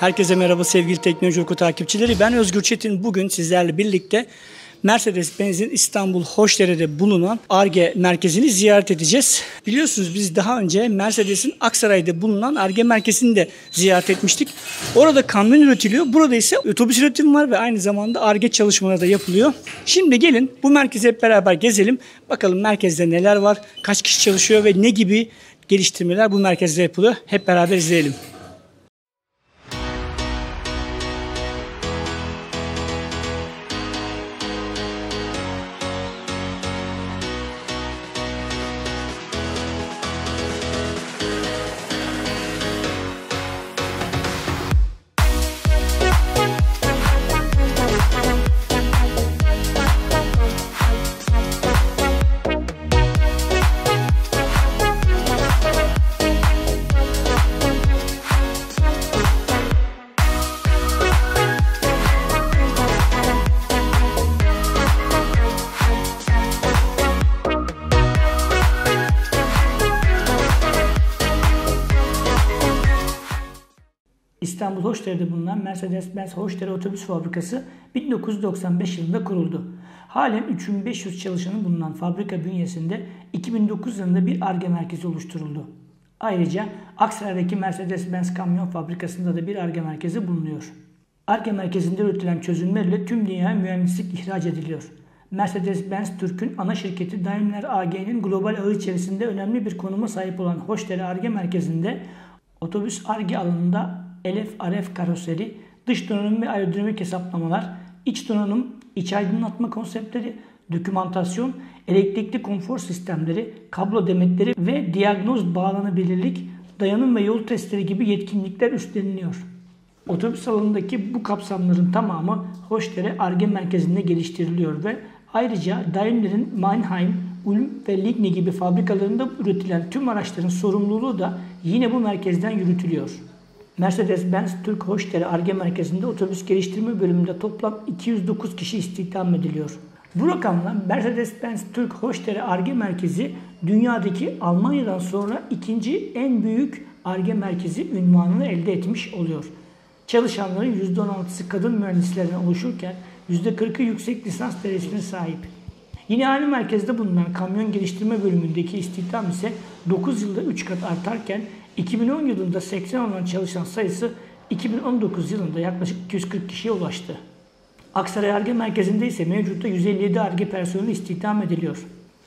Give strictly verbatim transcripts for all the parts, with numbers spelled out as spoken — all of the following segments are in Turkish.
Herkese merhaba sevgili Teknolojioku takipçileri. Ben Özgür Çetin. Bugün sizlerle birlikte Mercedes-Benz'in İstanbul Hoşdere'de bulunan Ar-Ge merkezini ziyaret edeceğiz. Biliyorsunuz biz daha önce Mercedes'in Aksaray'da bulunan Ar-Ge merkezini de ziyaret etmiştik. Orada kamyon üretiliyor. Burada ise otobüs üretimi var ve aynı zamanda Ar-Ge çalışmaları da yapılıyor. Şimdi gelin bu merkezi hep beraber gezelim. Bakalım merkezde neler var, kaç kişi çalışıyor ve ne gibi geliştirmeler bu merkezde yapılıyor. Hep beraber izleyelim. İstanbul Hoşdere'de bulunan Mercedes-Benz Hoşdere Otobüs Fabrikası bin dokuz yüz doksan beş yılında kuruldu. Halen üç bin beş yüz çalışanı bulunan fabrika bünyesinde iki bin dokuz yılında bir Ar-Ge merkezi oluşturuldu. Ayrıca Aksaray'daki Mercedes-Benz Kamyon Fabrikası'nda da bir Ar-Ge merkezi bulunuyor. Ar-Ge merkezinde üretilen çözümlerle tüm dünyaya mühendislik ihraç ediliyor. Mercedes-Benz Türk'ün ana şirketi Daimler A G'nin global ağı içerisinde önemli bir konuma sahip olan Hoşdere Ar-Ge merkezinde otobüs Ar-Ge alanında L F R F karoseri, dış donanım ve aerodinamik hesaplamalar, iç donanım, iç aydınlatma konseptleri, dokümantasyon, elektrikli konfor sistemleri, kablo demetleri ve diagnoz bağlanabilirlik, dayanım ve yol testleri gibi yetkinlikler üstleniliyor. Otobüs alanındaki bu kapsamların tamamı Hoşdere Ar-Ge merkezinde geliştiriliyor ve ayrıca Daimler'in Mannheim, Ulm ve Ligny gibi fabrikalarında üretilen tüm araçların sorumluluğu da yine bu merkezden yürütülüyor. Mercedes-Benz Türk Hoşdere Ar-Ge merkezinde otobüs geliştirme bölümünde toplam iki yüz dokuz kişi istihdam ediliyor. Bu rakamla Mercedes-Benz Türk Hoşdere Ar-Ge merkezi dünyadaki Almanya'dan sonra ikinci en büyük Ar-Ge merkezi unvanını elde etmiş oluyor. Çalışanların yüzde on altısı kadın mühendislerden oluşurken yüzde kırkı yüksek lisans derecesine sahip. Yine aynı merkezde bulunan kamyon geliştirme bölümündeki istihdam ise dokuz yılda üç kat artarken iki bin on yılında seksen olan çalışan sayısı iki bin on dokuz yılında yaklaşık iki yüz kırk kişiye ulaştı. Aksaray Ar-Ge merkezinde ise mevcutta yüz elli yedi Ar-Ge personeli istihdam ediliyor.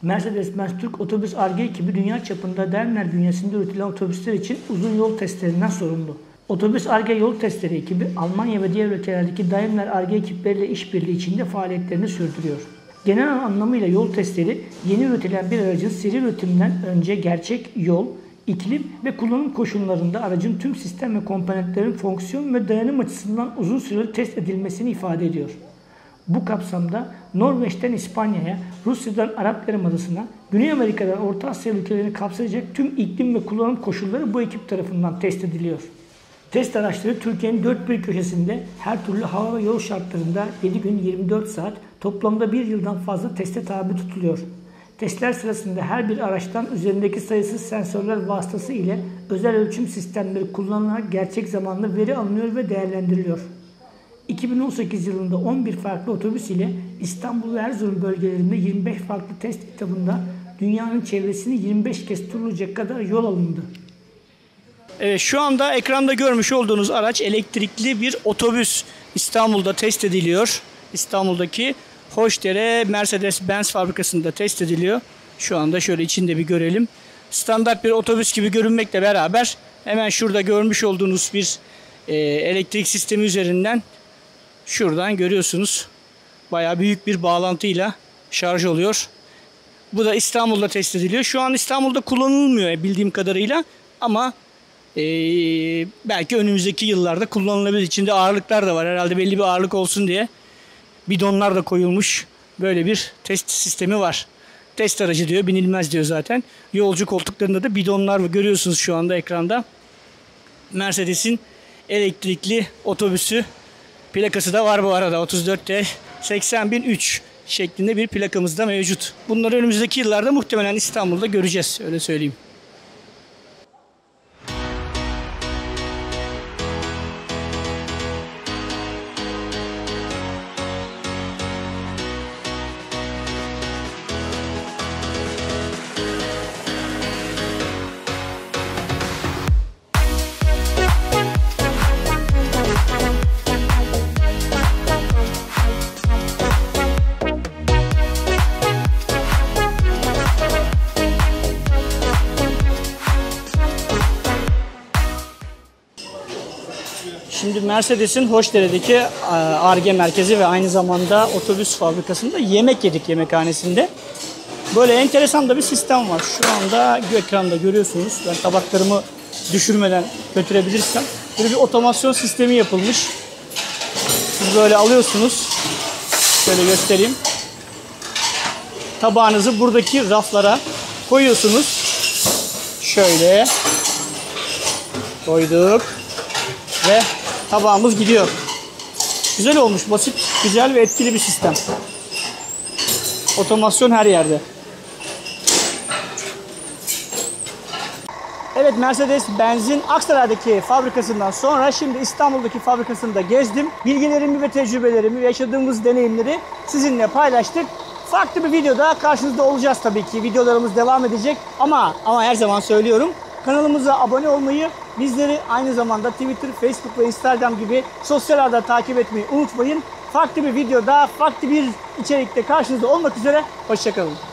Mercedes-Benz Türk Otobüs Ar-Ge ekibi dünya çapında Daimler bünyesinde üretilen otobüsler için uzun yol testlerinden sorumlu. Otobüs Ar-Ge yol testleri ekibi Almanya ve diğer ülkelerdeki Daimler Ar-Ge ekipleriyle işbirliği içinde faaliyetlerini sürdürüyor. Genel anlamıyla yol testleri yeni üretilen bir aracın seri üretimden önce gerçek yol, İklim ve kullanım koşullarında aracın tüm sistem ve komponentlerin fonksiyon ve dayanım açısından uzun süreli test edilmesini ifade ediyor. Bu kapsamda Norveç'ten İspanya'ya, Rusya'dan Arap Yarımadası'na, Güney Amerika'dan Orta Asya ülkelerini kapsayacak tüm iklim ve kullanım koşulları bu ekip tarafından test ediliyor. Test araçları Türkiye'nin dört bir köşesinde her türlü hava ve yol şartlarında yedi gün yirmi dört saat toplamda bir yıldan fazla teste tabi tutuluyor. Testler sırasında her bir araçtan üzerindeki sayısız sensörler vasıtası ile özel ölçüm sistemleri kullanılarak gerçek zamanlı veri alınıyor ve değerlendiriliyor. iki bin on sekiz yılında on bir farklı otobüs ile İstanbul ve Erzurum bölgelerinde yirmi beş farklı test etabında dünyanın çevresini yirmi beş kez turlayacak kadar yol alındı. Evet, şu anda ekranda görmüş olduğunuz araç elektrikli bir otobüs. İstanbul'da test ediliyor. İstanbul'daki Hoşdere Mercedes-Benz fabrikasında test ediliyor. Şu anda şöyle içinde bir görelim. Standart bir otobüs gibi görünmekle beraber hemen şurada görmüş olduğunuz bir e, elektrik sistemi üzerinden şuradan görüyorsunuz. Bayağı büyük bir bağlantıyla şarj oluyor. Bu da İstanbul'da test ediliyor. Şu an İstanbul'da kullanılmıyor bildiğim kadarıyla ama e, belki önümüzdeki yıllarda kullanılabilir. İçinde ağırlıklar da var herhalde, belli bir ağırlık olsun diye. Bidonlar da koyulmuş. Böyle bir test sistemi var. Test aracı diyor, binilmez diyor zaten. Yolcu koltuklarında da bidonlar görüyorsunuz şu anda ekranda. Mercedes'in elektrikli otobüsü. Plakası da var bu arada. otuz dört T seksen bin üç şeklinde bir plakamız da mevcut. Bunları önümüzdeki yıllarda muhtemelen İstanbul'da göreceğiz. Öyle söyleyeyim. Mercedes'in Hoşdere'deki Ar-Ge merkezi ve aynı zamanda otobüs fabrikasında yemek yedik yemekhanesinde. Böyle enteresan da bir sistem var. Şu anda ekranda görüyorsunuz. Ben tabaklarımı düşürmeden götürebilirsem. Böyle bir otomasyon sistemi yapılmış. Siz böyle alıyorsunuz. Şöyle göstereyim. Tabağınızı buradaki raflara koyuyorsunuz. Şöyle koyduk ve tabağımız gidiyor. Güzel olmuş, basit, güzel ve etkili bir sistem. Otomasyon her yerde. Evet, Mercedes-Benz'in Aksaray'daki fabrikasından sonra şimdi İstanbul'daki fabrikasını da gezdim. Bilgilerimi ve tecrübelerimi, yaşadığımız deneyimleri sizinle paylaştık. Farklı bir videoda karşınızda olacağız tabii ki. Videolarımız devam edecek ama ama her zaman söylüyorum. Kanalımıza abone olmayı, bizleri aynı zamanda Twitter, Facebook ve Instagram gibi sosyal ağda takip etmeyi unutmayın. Farklı bir videoda, farklı bir içerikte karşınızda olmak üzere. Hoşça kalın.